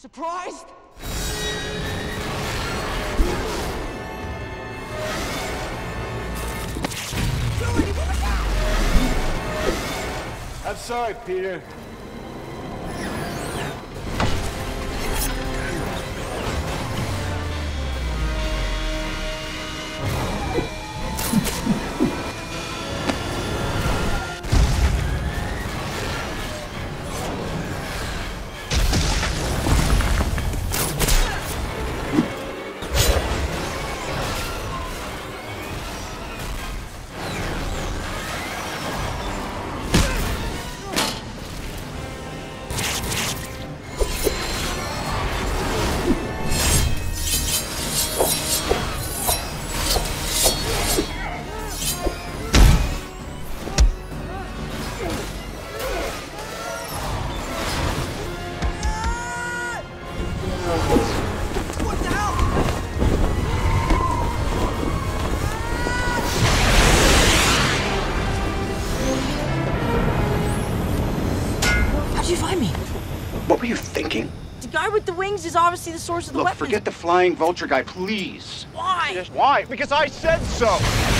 Surprised? I'm sorry, Peter. Is obviously the source of the weapon. Look, forget the flying vulture guy, please. Why? Why? Because I said so.